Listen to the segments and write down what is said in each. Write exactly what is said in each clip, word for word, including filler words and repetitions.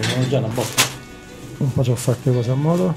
C'è già una botta. Un po' ci ho fatto le cose a modo.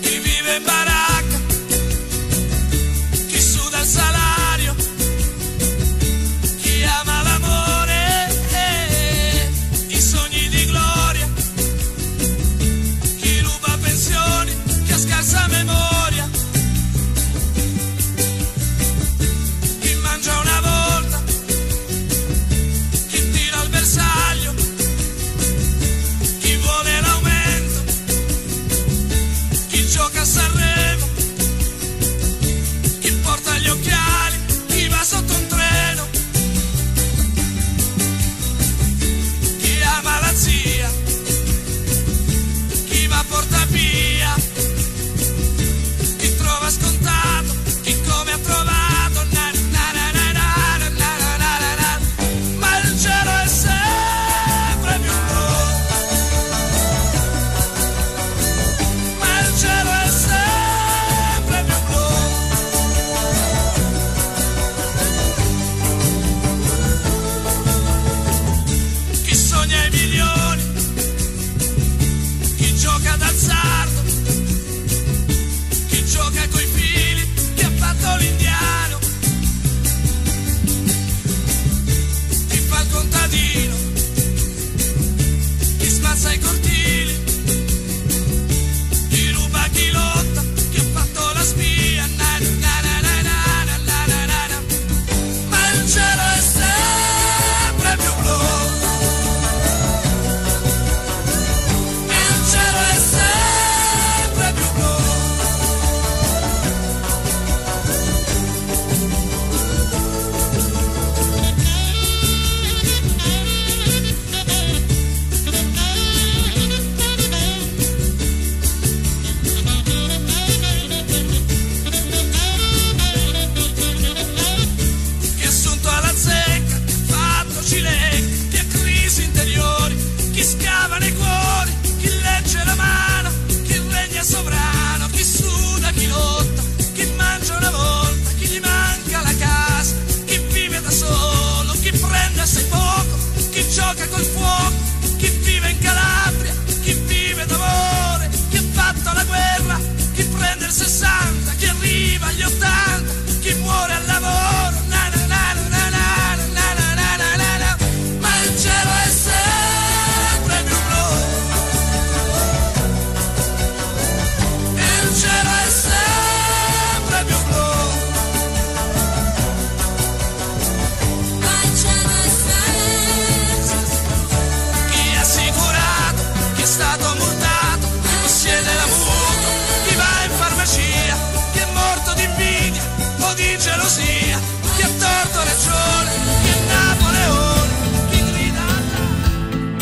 Chi vive in baracca, chi suda il salario, chi ama l'amore, i sogni di gloria, chi ruba pensioni, chi ha scarsa memoria.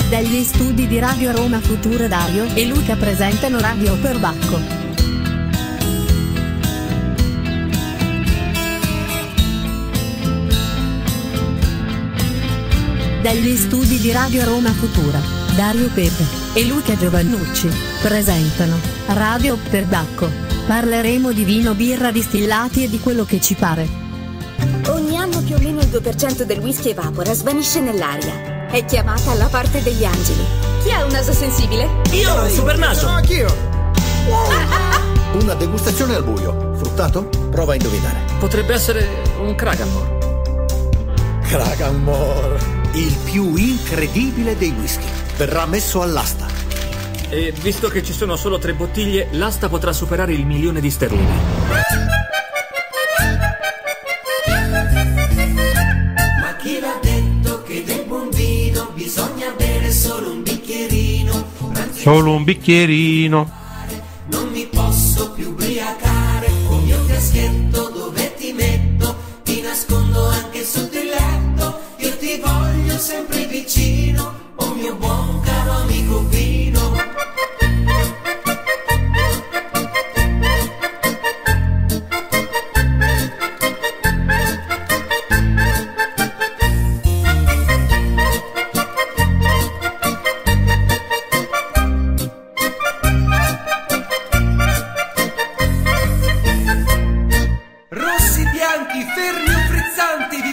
Dagli studi di Radio Roma Futura Dario e Luca presentano Radio per Bacco. Dagli studi di Radio Roma Futura, Dario Pepe e Luca Giovannucci presentano Radio per Bacco. Parleremo di vino, birra, distillati e di quello che ci pare. Ogni anno più o meno il due per cento del whisky evapora, svanisce nell'aria. È chiamata la parte degli angeli. Chi ha un naso sensibile? Io ho un super naso. No, anch'io. Wow. Una degustazione al buio. Fruttato? Prova a indovinare. Potrebbe essere un Cragganmore. Cragganmore, il più incredibile dei whisky. Verrà messo all'asta. E visto che ci sono solo tre bottiglie, l'asta potrà superare il milione di sterline. Solo un bicchierino. Non mi posso più ubriacare. Con il mio caschetto dove ti metto? Ti nascondo anche sotto il letto. Io ti voglio sempre vicino, oh mio buon caro amico vino.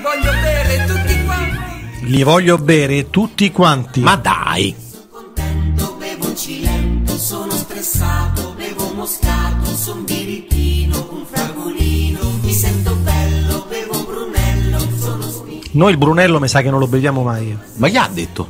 voglio bere tutti quanti. Li voglio bere tutti quanti. Ma dai! Sono contento, bevo cilento, sono stressato, bevo moscato, son birichino, un fragolino, mi sento bello, bevo brunello, sono spinto. Noi il brunello mi sa che non lo beviamo mai. Ma gli ha detto?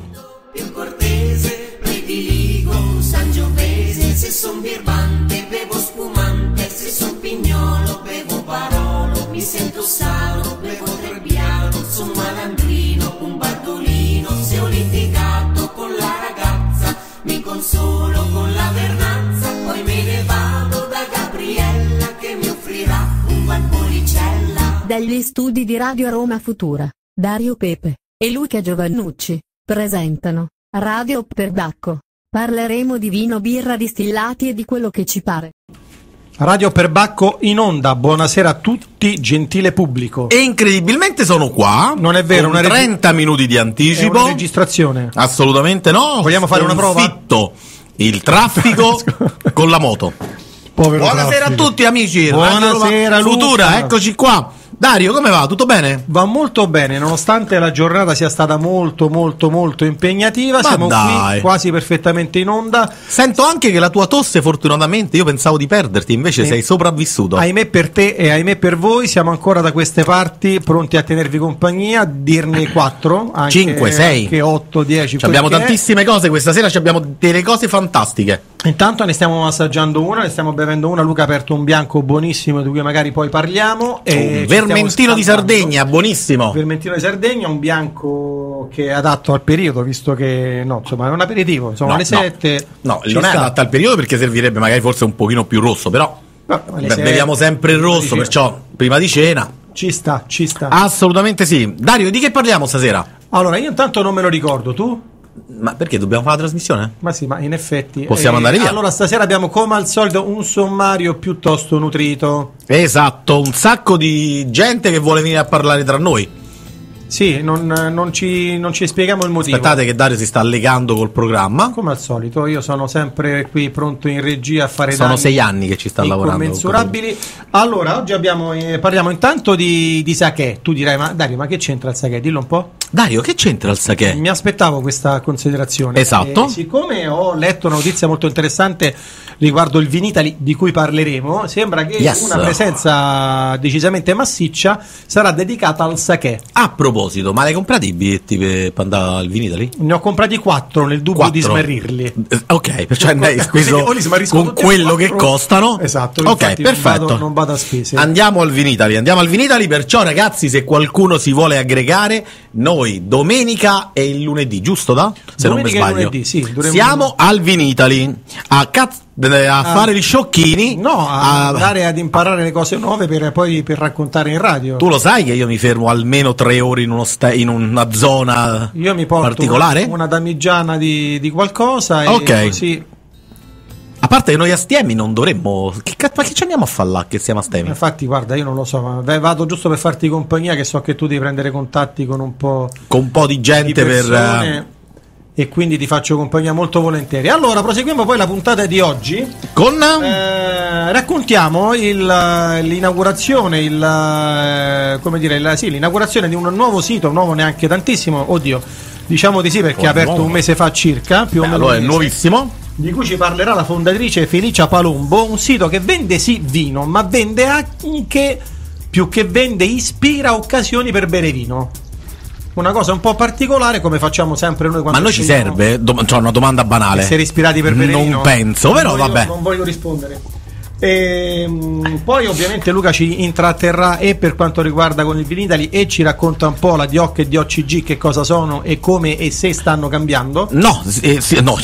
Più cortese, prediligo, un sangiovese, se son birbante, bevo spumante, se son pignolo, bevo parolo, mi sento sano, bevo trebbiano, son malandrino, un bartolino, se ho litigato con la ragazza, mi consolo con la vernazza, poi me ne vado da Gabriella che mi offrirà un valpolicella. Dagli studi di Radio Roma Futura, Dario Pepe e Luca Giovannucci presentano Radio per Bacco. Parleremo di vino, birra, distillati e di quello che ci pare. Radio per Bacco in onda. Buonasera a tutti, gentile pubblico. E incredibilmente sono qua. Non è vero, una reg- trenta minuti di anticipo. È una registrazione. Assolutamente no. Vogliamo fare una prova? Fitto il traffico con la moto. Povero Buonasera traffico. A tutti amici. Buonasera Luca. Futura, eccoci qua. Dario, come va? Tutto bene? Va molto bene, nonostante la giornata sia stata molto molto molto impegnativa. Ma siamo dai. Qui quasi perfettamente in onda. Sento anche che la tua tosse, fortunatamente, io pensavo di perderti, invece e... sei sopravvissuto. Ahimè per te e ahimè per voi, siamo ancora da queste parti pronti a tenervi compagnia, dirne quattro, anche cinque, sei, anche otto, dieci. Abbiamo tantissime cose questa sera, abbiamo delle cose fantastiche. Intanto ne stiamo assaggiando una, ne stiamo bevendo una. Luca ha aperto un bianco buonissimo di cui magari poi parliamo. E Vermentino di Sardegna, buonissimo. Vermentino di Sardegna, un bianco che è adatto al periodo, visto che no, insomma, è un aperitivo, sono no, le sette. No, no non è adatto al periodo perché servirebbe magari forse un pochino più rosso, però no, beh, beviamo sempre il rosso, perciò prima di cena. Ci sta, ci sta. Assolutamente sì. Dario, di che parliamo stasera? Allora, io intanto non me lo ricordo, tu? Ma perché dobbiamo fare la trasmissione? Ma sì, ma in effetti possiamo eh, andare via. Allora stasera abbiamo come al solito un sommario piuttosto nutrito. Esatto, un sacco di gente che vuole venire a parlare tra noi. Sì, non, non, ci, non ci spieghiamo il motivo. Aspettate che Dario si sta legando col programma. Come al solito, io sono sempre qui pronto in regia a fare danni. Sono sei anni che ci sta lavorando. Incommensurabili. Allora, oggi abbiamo, eh, parliamo intanto di, di Sake. Tu dirai, ma Dario, ma che c'entra il Sake? Dillo un po'. Dario, che c'entra il Sake? Mi aspettavo questa considerazione. Esatto. E siccome ho letto una notizia molto interessante riguardo il Vinitaly, di cui parleremo, sembra che yes. una presenza decisamente massiccia sarà dedicata al Sake. A proposito, ma l'hai comprati i biglietti per andare al Vinitaly? Ne ho comprati quattro nel dubbio quattro. Di smarrirli. Ok, perciò hai speso con quello che costano. Esatto. Ok, perfetto. Non vado, non vado a spese. Andiamo al Vinitaly, andiamo al Vinitaly. Perciò ragazzi, se qualcuno si vuole aggregare, noi domenica e il lunedì, giusto da? Se domenica non mi sbaglio. Lunedì, sì, siamo al Vinitaly a, caz- a, a fare gli sciocchini, no, a, a andare ad imparare le cose nuove per poi per raccontare in radio. Tu lo sai che io mi fermo almeno tre ore in, uno sta- in una zona io mi porto particolare? Una damigiana di, di qualcosa. E ok. Così. A parte che noi astiemi non dovremmo. Che cazzo, ma che ci andiamo a fare là che siamo astiemi? Infatti, guarda, io non lo so, ma vado giusto per farti compagnia, che so che tu devi prendere contatti con un po'. Con un po' di gente di persone, per. E quindi ti faccio compagnia molto volentieri. Allora, proseguiamo poi la puntata di oggi. Con. Eh, raccontiamo il, l'inaugurazione, il. Come dire, la, sì, l'inaugurazione di un nuovo sito, un nuovo neanche tantissimo, oddio, diciamo di sì, perché è aperto nuovo. Un mese fa circa. Più Beh, o meno allora è nuovissimo. Di cui ci parlerà la fondatrice Felicia Palombo, un sito che vende sì vino, ma vende anche, più che vende, ispira occasioni per bere vino. Una cosa un po' particolare, come facciamo sempre noi quando. Ma noi ci serve? Do- cioè una domanda banale. Essere ispirati per bere non vino? Non penso, però non voglio, vabbè. Non voglio rispondere. E, poi ovviamente Luca ci intratterrà e per quanto riguarda con il Vinitaly e ci racconta un po' la D O C e D O C G, che cosa sono e come e se stanno cambiando. No, eh, sì, no.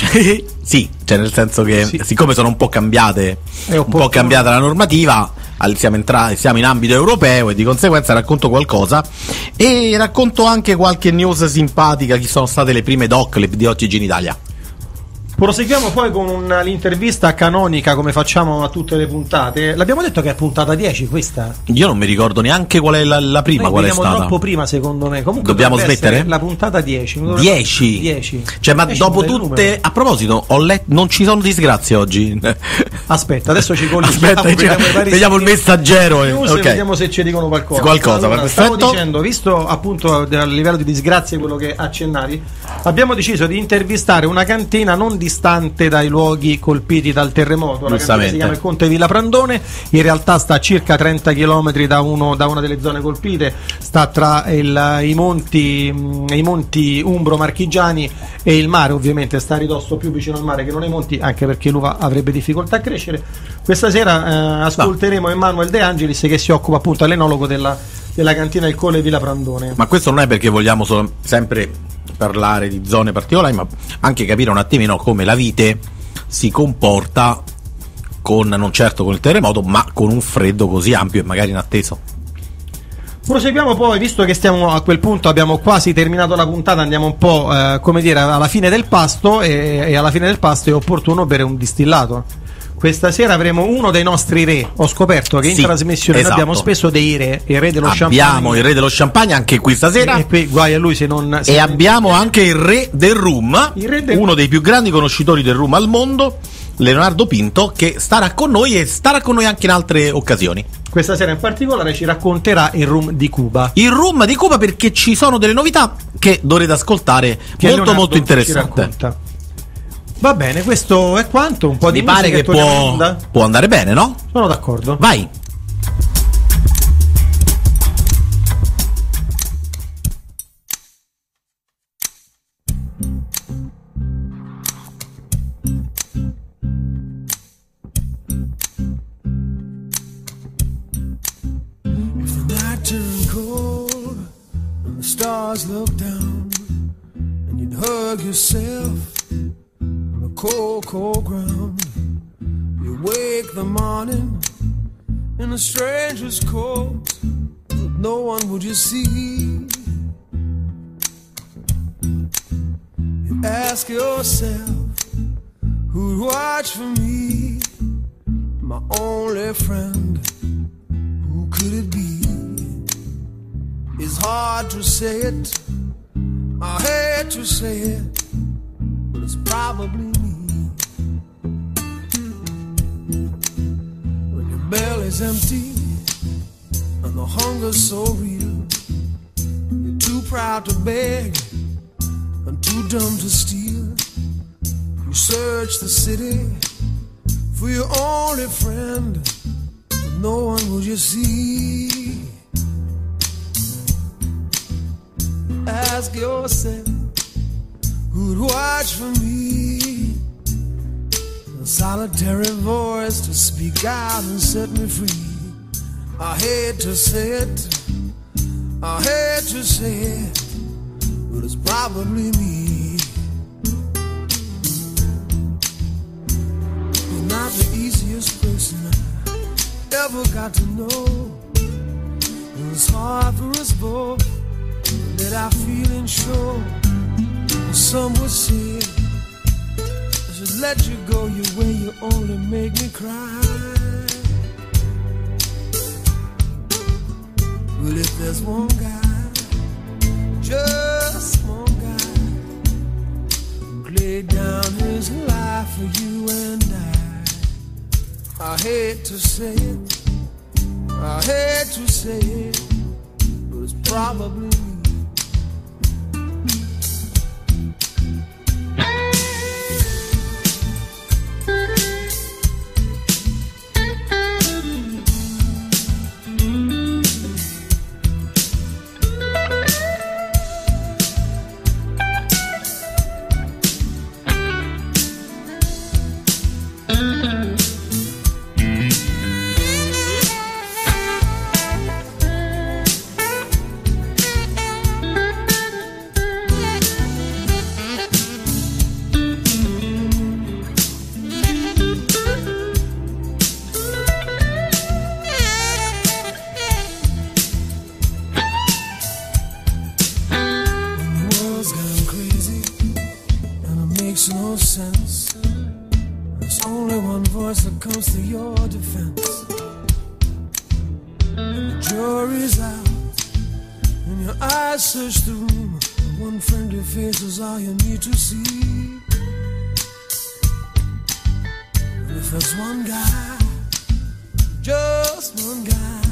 Sì, cioè nel senso che sì. Siccome sono un po' cambiate, un po' cambiata la normativa, siamo, entra- siamo in ambito europeo e di conseguenza racconto qualcosa e racconto anche qualche news simpatica, chi sono state le prime D O C, le D O C G in Italia. Proseguiamo poi con una, l'intervista canonica, come facciamo a tutte le puntate. L'abbiamo detto che è puntata dieci questa. Io non mi ricordo neanche qual è la, la prima. Noi qual è stata? Troppo prima, secondo me. Comunque dobbiamo smettere? La puntata dieci. dieci. dieci. Cioè, ma dieci dopo tutte. A proposito, ho letto, non ci sono disgrazie oggi. Aspetta, adesso ci colleghiamo. Aspetta, cioè, vediamo il messaggero. E okay. Vediamo se ci dicono qualcosa. Qualcosa. Allora, stavo dicendo, visto appunto a livello di disgrazie quello che accennavi, abbiamo deciso di intervistare una cantina non distante dai luoghi colpiti dal terremoto. La cantina si chiama il Conte Villa Prandone, in realtà sta a circa trenta chilometri da, uno, da una delle zone colpite, sta tra il, i monti i monti umbro-marchigiani e il mare, ovviamente sta a ridosso più vicino al mare che non ai monti, anche perché l'uva avrebbe difficoltà a crescere. Questa sera eh, ascolteremo no. Emmanuel De Angelis, che si occupa appunto, all'enologo della, della cantina Il Cole Villa Prandone. Ma questo non è perché vogliamo solo, sempre parlare di zone particolari, ma anche capire un attimino come la vite si comporta con, non certo con il terremoto, ma con un freddo così ampio e magari inatteso. Proseguiamo poi, visto che stiamo a quel punto, abbiamo quasi terminato la puntata, andiamo un po' eh, come dire alla fine del pasto e, e alla fine del pasto è opportuno bere un distillato. Questa sera avremo uno dei nostri re. Ho scoperto che in sì, trasmissione esatto. abbiamo spesso dei re. Il re dello abbiamo champagne. Abbiamo il re dello champagne anche qui stasera. E, e qui guai a lui se non. Se e non abbiamo anche il re del rum, il re del... uno dei più grandi conoscitori del rum al mondo, Leonardo Pinto, che starà con noi e starà con noi anche in altre occasioni. Questa sera in particolare ci racconterà il rum di Cuba. Il rum di Cuba, perché ci sono delle novità che dovrete ascoltare, che molto Leonardo molto interessante. Va bene, questo è quanto. Un po' di mi pare che può, può andare bene, no? Sono d'accordo. Vai. If the night turned cold and the stars looked down and you'd hug yourself cold, cold ground. You wake the morning in a stranger's coat. No one would you see. You ask yourself, who'd watch for me? My only friend, who could it be? It's hard to say it, I hate to say it, but it's probably me. Belly's empty and the hunger's so real. You're too proud to beg and too dumb to steal. You search the city for your only friend, but no one will you see. Ask yourself, who'd watch for me? Solitary voice to speak out and set me free. I hate to say it, I hate to say it, but it's probably me. You're not the easiest person I ever got to know, and it's hard for us both that I feel and show. Some would say should let you go your way, you only make me cry. Well, if there's one guy, just one guy, who laid down his life for you and I, I hate to say it, I hate to say it, but it's probably me. No sense. comes to your defense. And the jury's out, and your eyes search the room. One friendly face is all you need to see. And if there's one guy, just one guy,